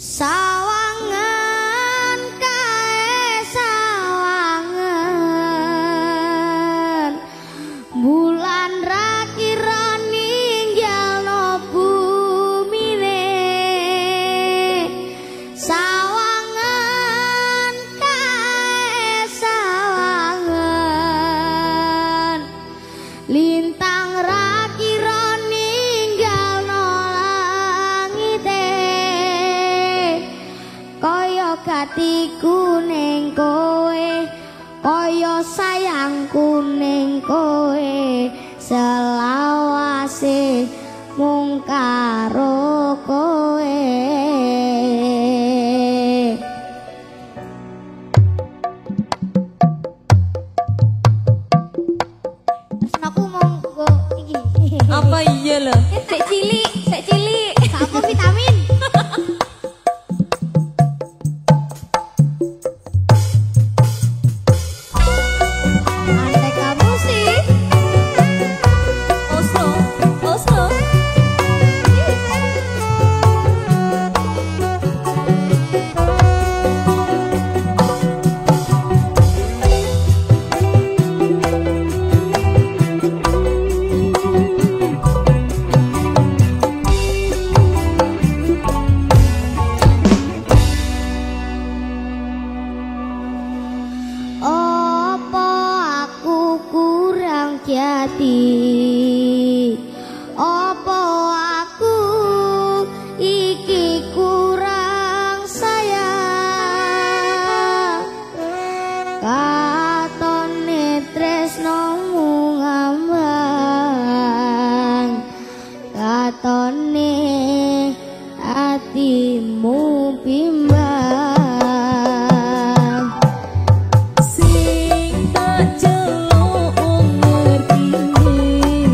Sawangan kae sawangan bulan rakira ninggalno bumine sawangan kae sawangan lintang rakira katiku ning kowe kaya sayangku ning kowe selawase mung karo kowe. Terus aku mau go iki. Apa iya lho? Sik cilik, sik cilik. Apa vitamin? Apa aku iki kurang sayang katone tresnomu ngambang katone atimu bimbang. Sing tak jelo ngerti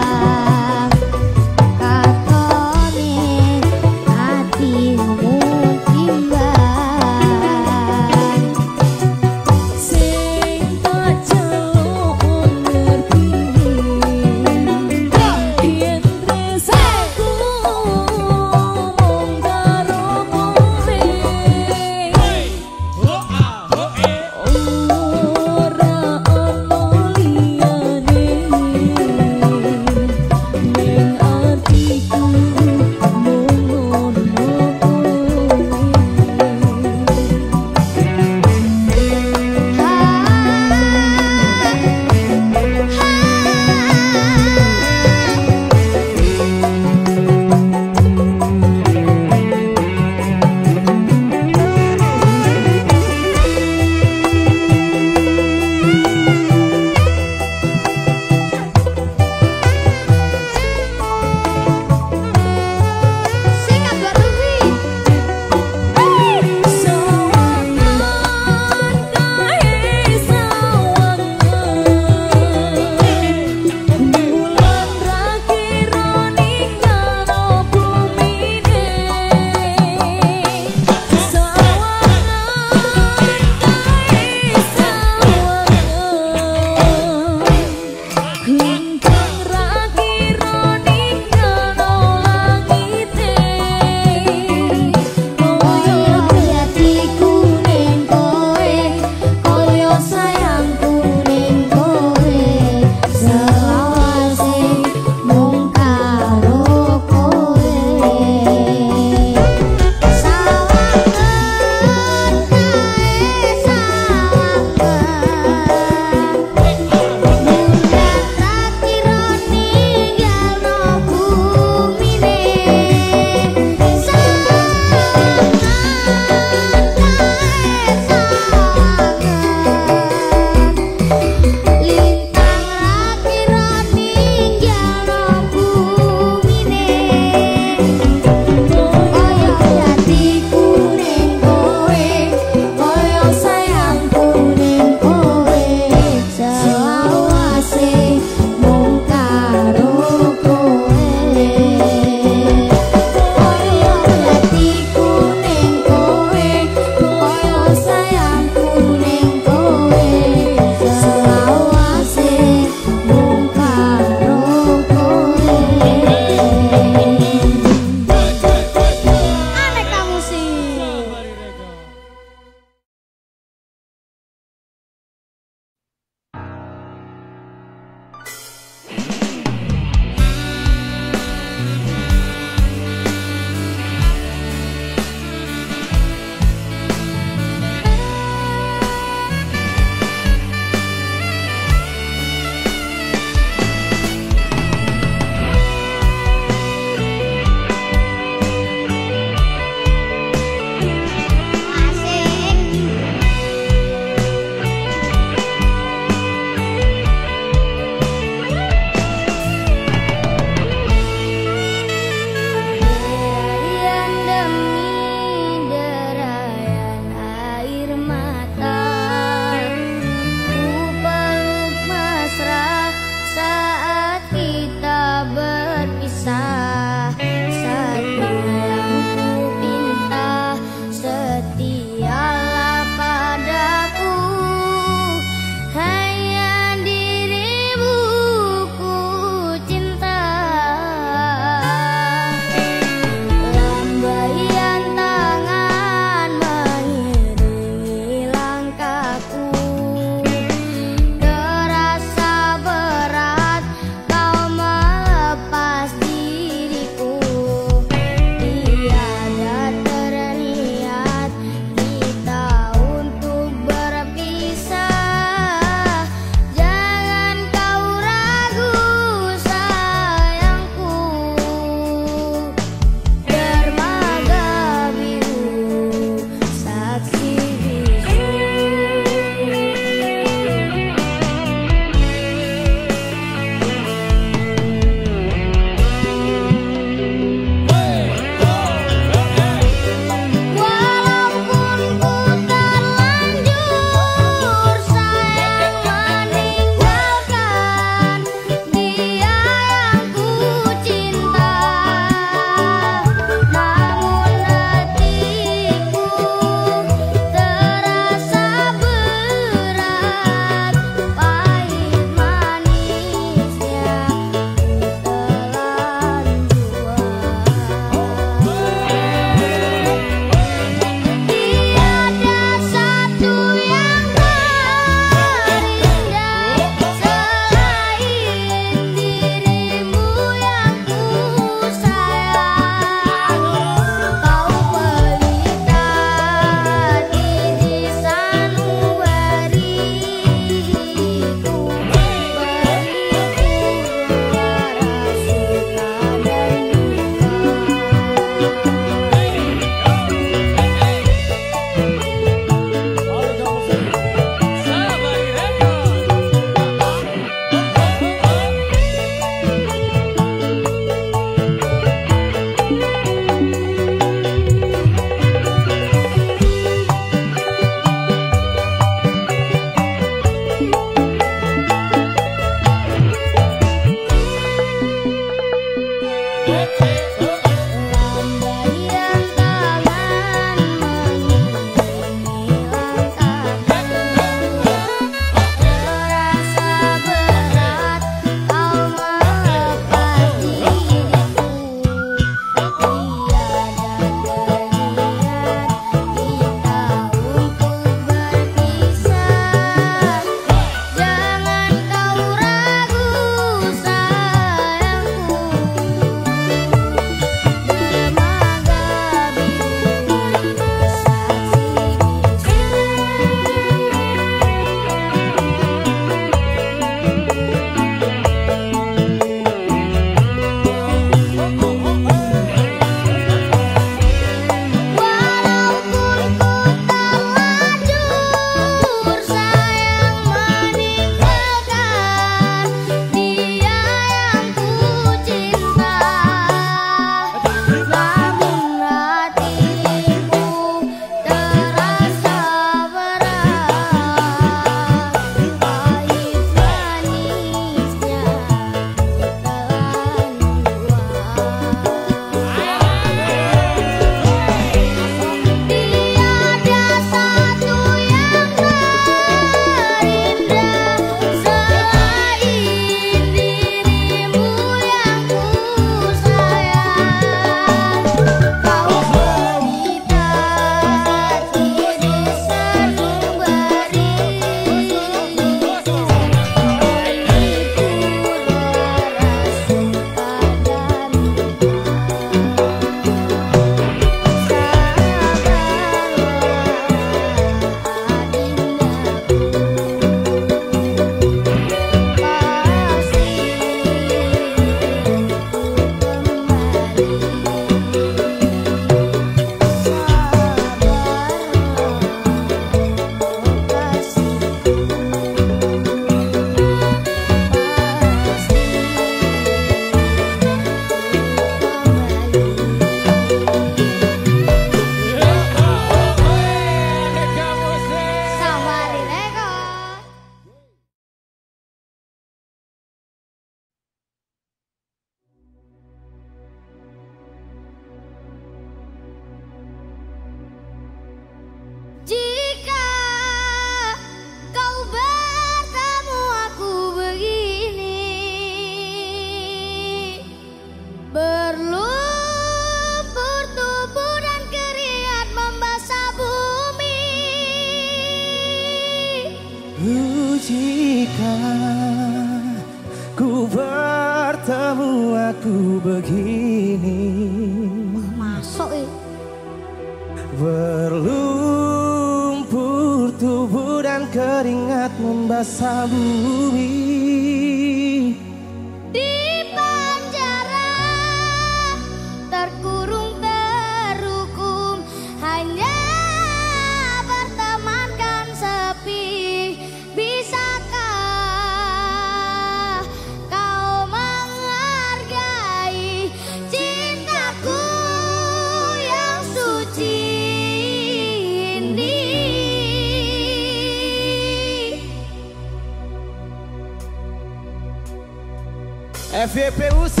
F.E.P.U.C,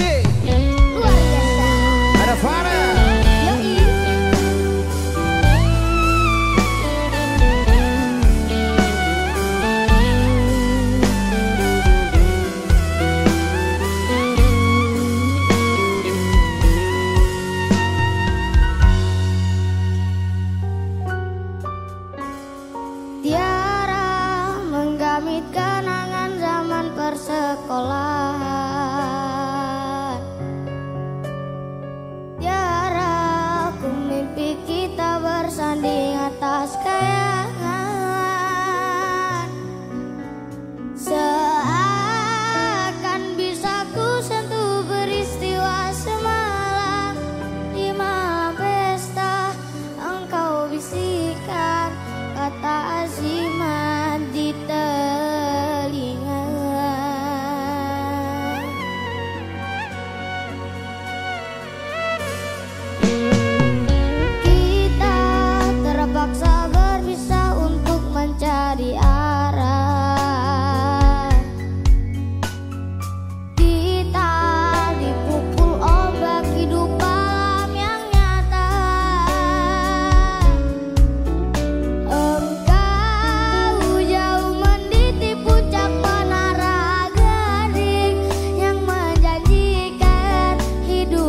Ada Farah. Menggamit kenangan zaman persekolahan.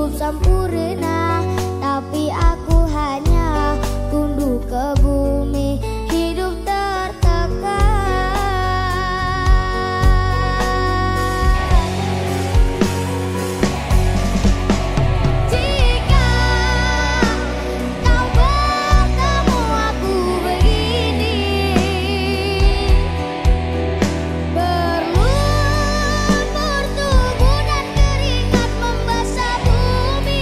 hidup sempurna, tapi aku hanya tunduk ke bumi, hidup tertekan. Jika kau bertemu aku begini, berlumpur tubuh dan keringat membasah bumi.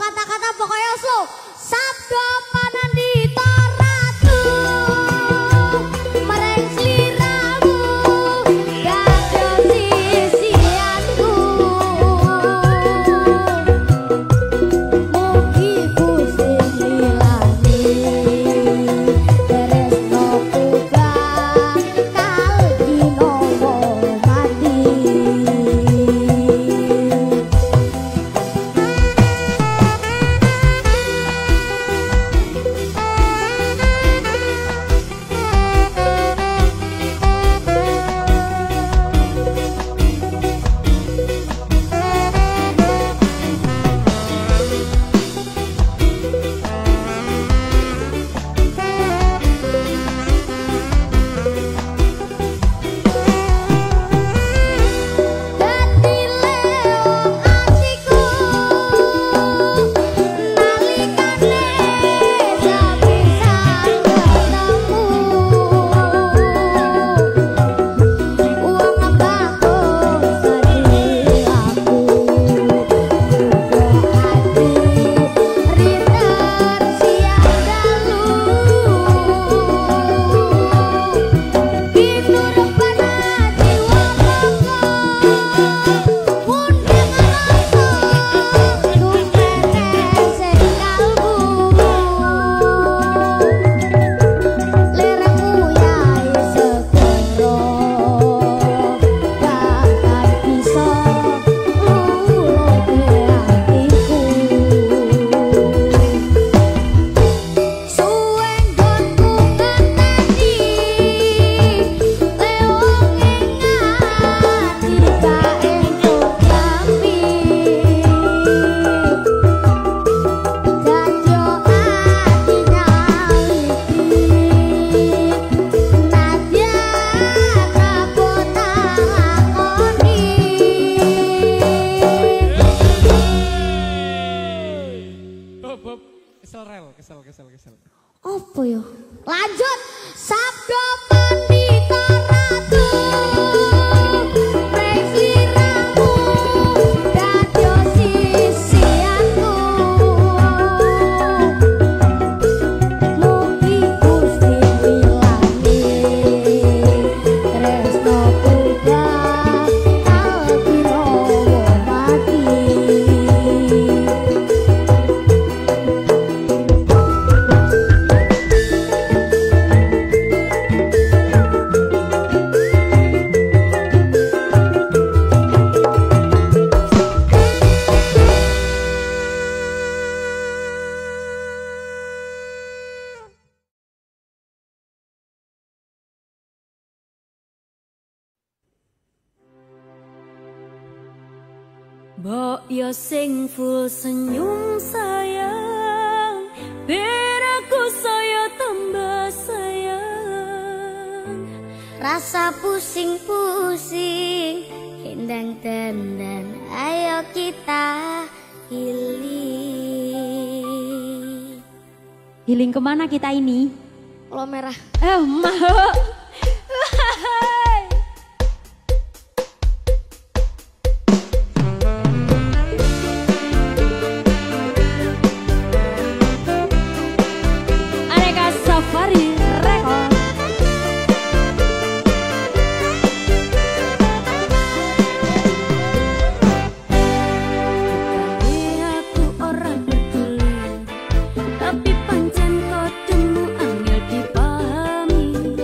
kata-kata pokoknya so sabda panandi toratu mereng sliramu gajo sisianku mugi Gusti milani deres nopo bang kalbi nopo mati. Kesel. Apa ya? Lanjut. Sabda pandita ratu presliramu dadyo sisianku mugi Gusti milani tresno putra kalbi nopo mati. Mbok yo sing full senyum sayang, biar aku saya tambah sayang. Rasa pusing-pusing, tendang-tendang, ayo kita healing. Healing kemana kita ini? Pulau Merah. Mau. Tapi pancen kau temu angel dipahami.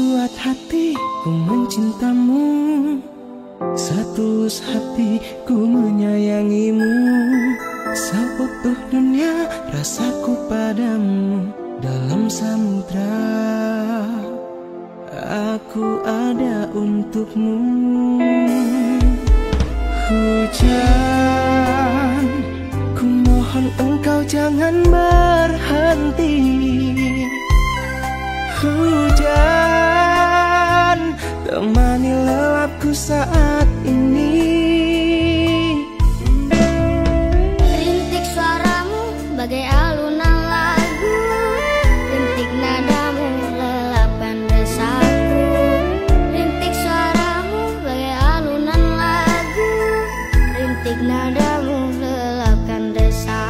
kuat hatiku mencintamu, setulus hatiku menyayangimu. Seutuh dunia rasaku padamu, dalam samudra aku ada untukmu. Hujan, ku mohon engkau jangan berhenti. Hujan, temani lelapku saat ini. Rintik suaramu bagai alunan lagu, rintik nadamu lelapan resahku. Rintik suaramu bagai alunan lagu, rintik nadamu lelapan resahku.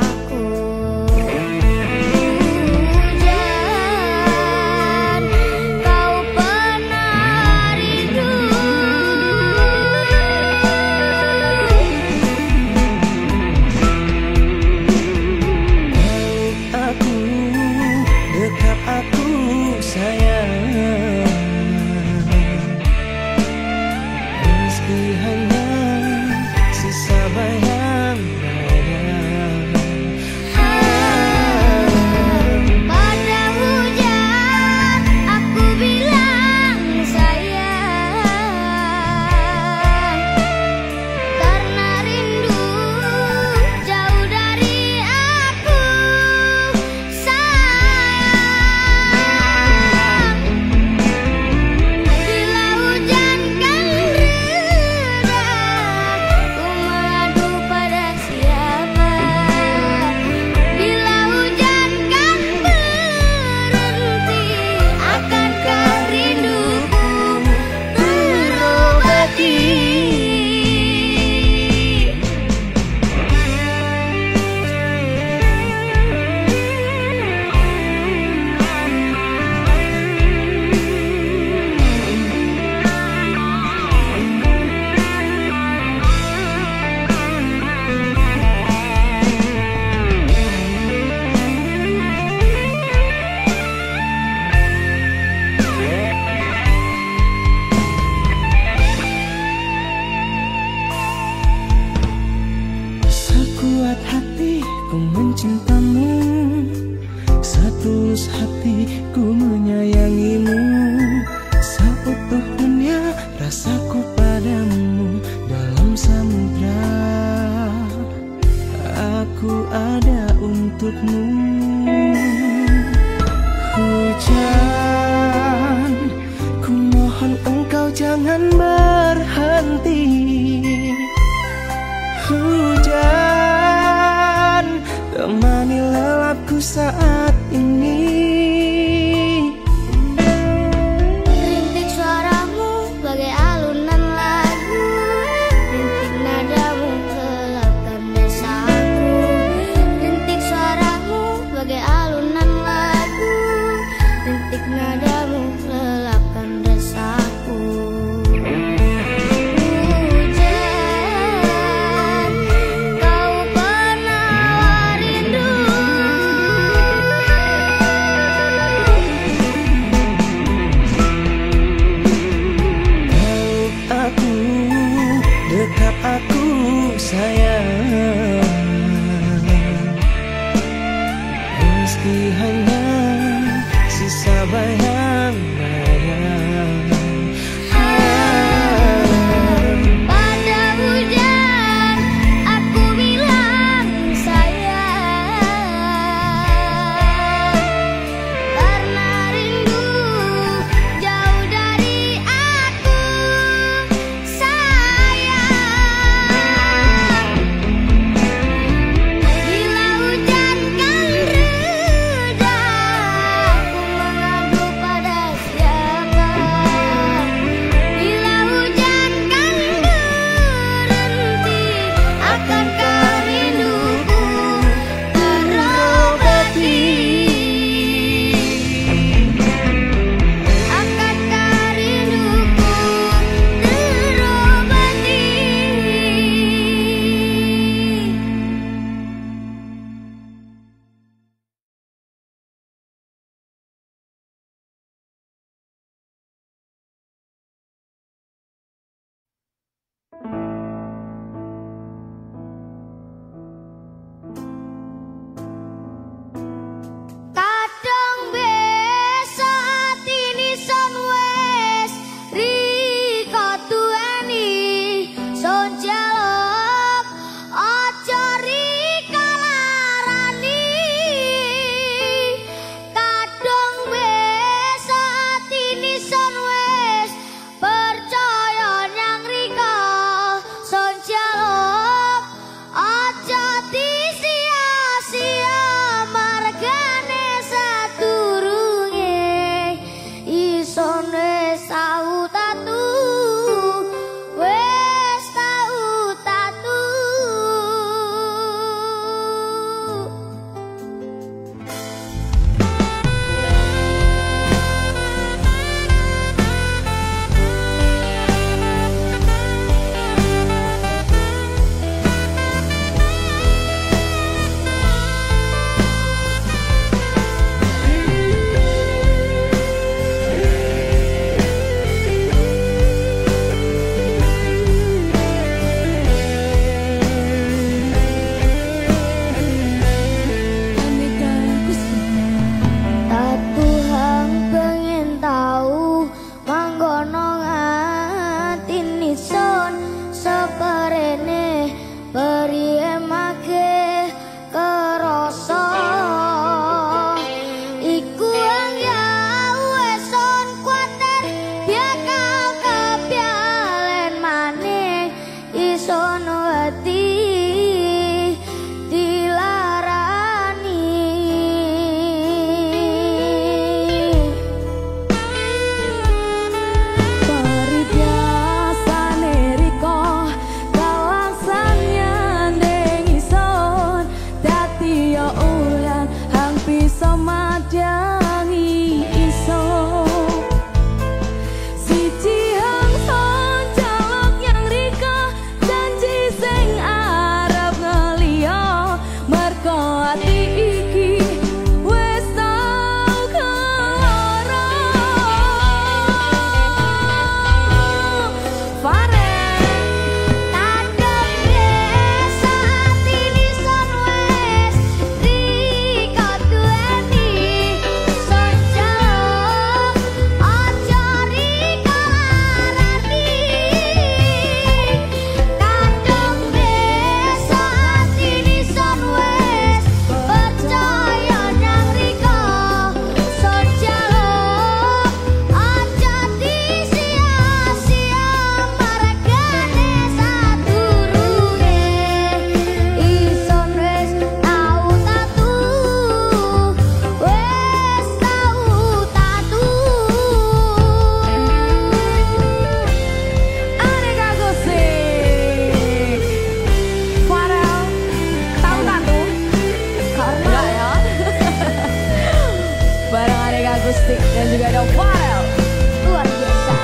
Asik, dan juga ada Farah. Luar biasa.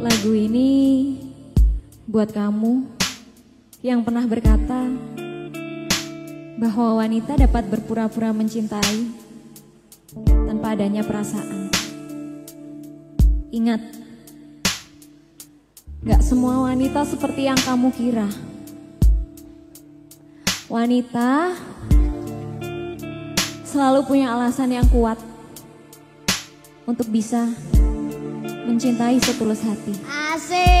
Lagu ini buat kamu yang pernah berkata bahwa wanita dapat berpura-pura mencintai tanpa adanya perasaan. Ingat, gak semua wanita seperti yang kamu kira. Wanita selalu punya alasan yang kuat untuk bisa mencintai setulus hati. Asik.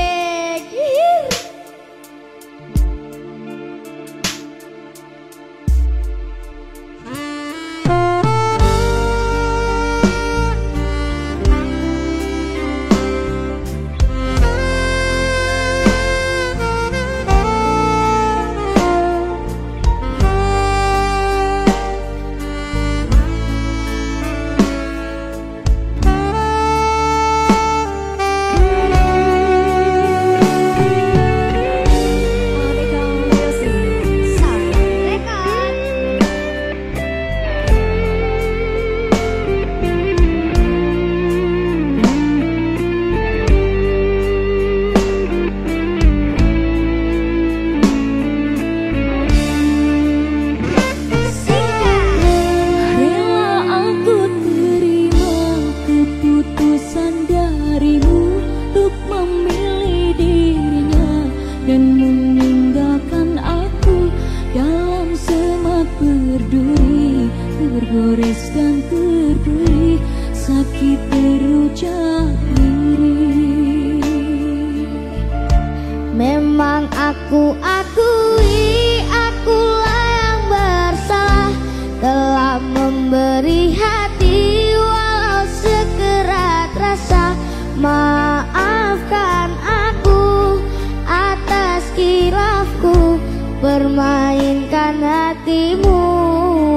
Maafkan aku atas kilafku, permainkan hatimu.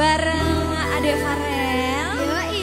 bareng Ada Farah. Yoi.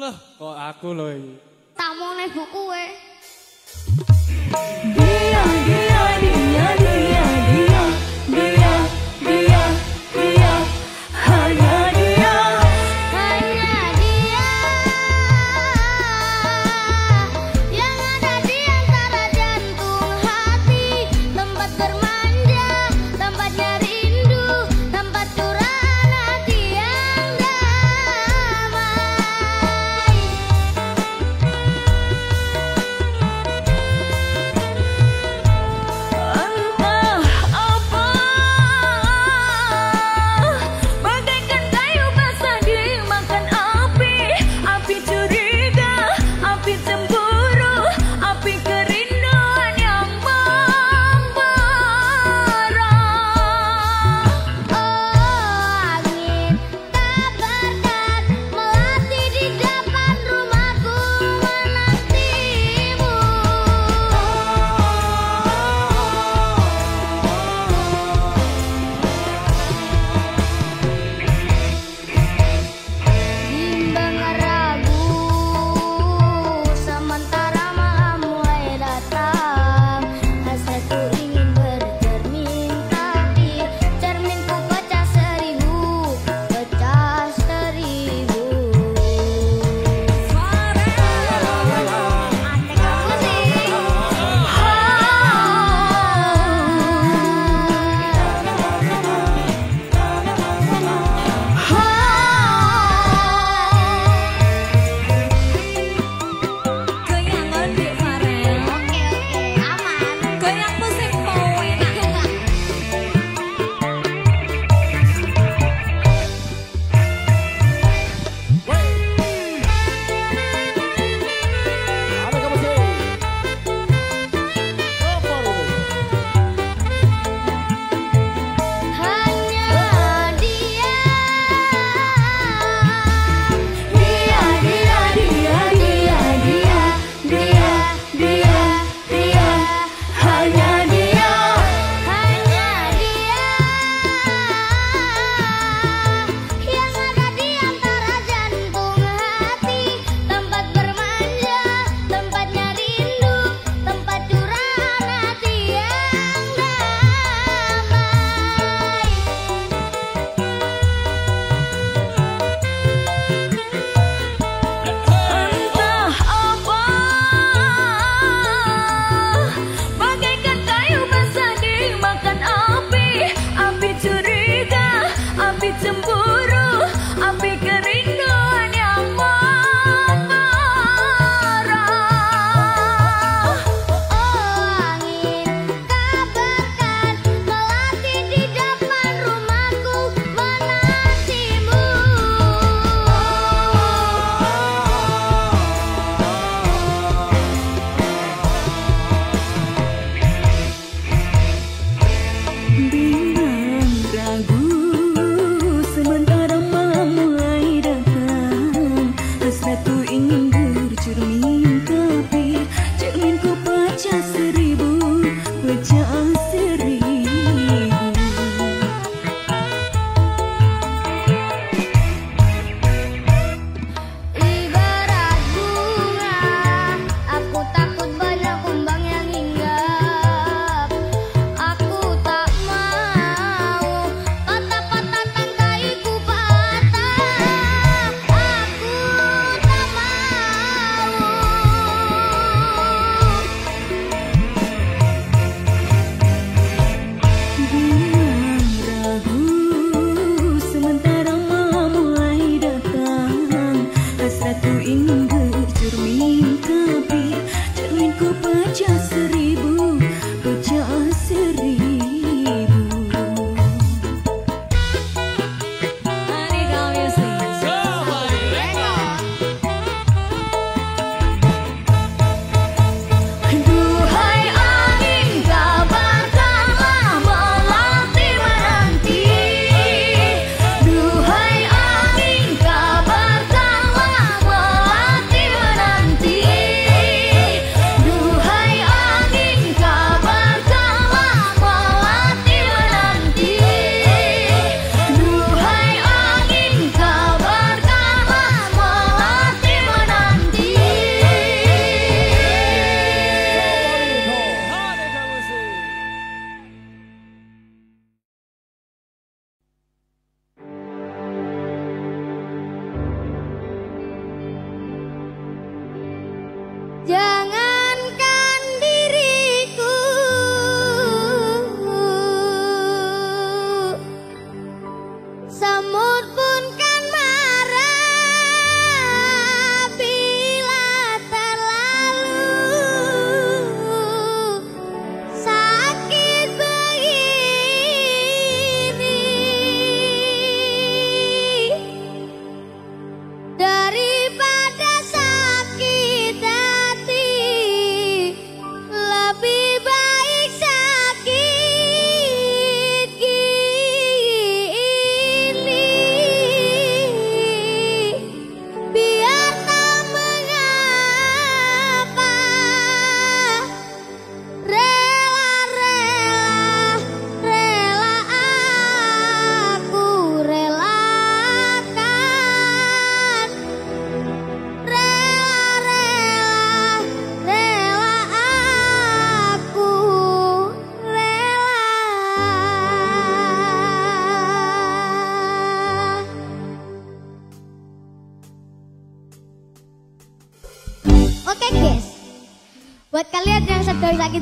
Loh, kok aku lho iki. Tamone bu kowe.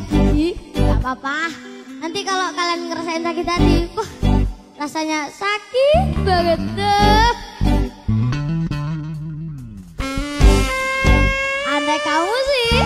sakit gigi nggak apa-apa. Nanti kalau kalian ngerasain sakit hati, rasanya sakit banget deh. Ada kamu sih.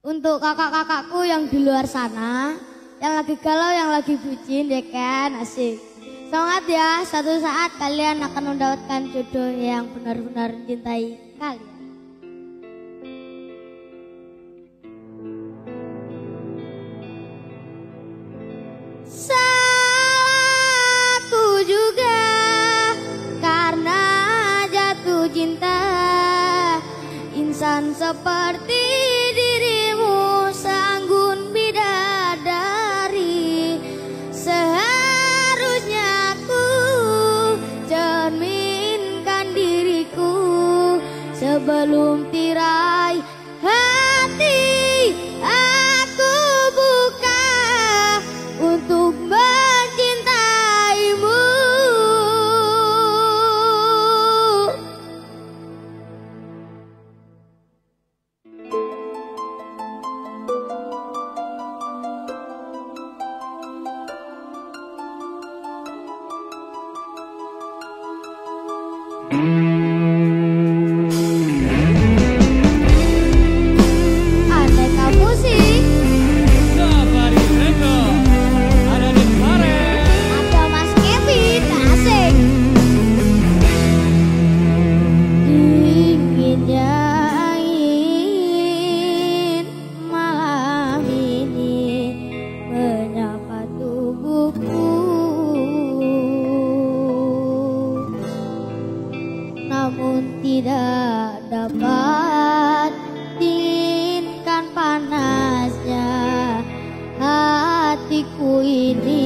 Untuk kakak-kakakku yang di luar sana, yang lagi galau, yang lagi bucin, ya kan, asik. Semangat ya, satu saat kalian akan mendapatkan jodoh yang benar-benar mencintai kalian. Salahku juga karena jatuh cinta. Insan seperti dirimu seanggun bidadari, seharusnya ku cerminkan diriku sebelum tirai hati aku buka untuk mencintaimu. Andai kamu sih ada di Farah, ada Mas Kevin, asik. Dinginnya angin malam ini menyapa tubuhku, namun tidak dapat dinginkan panasnya hatiku ini.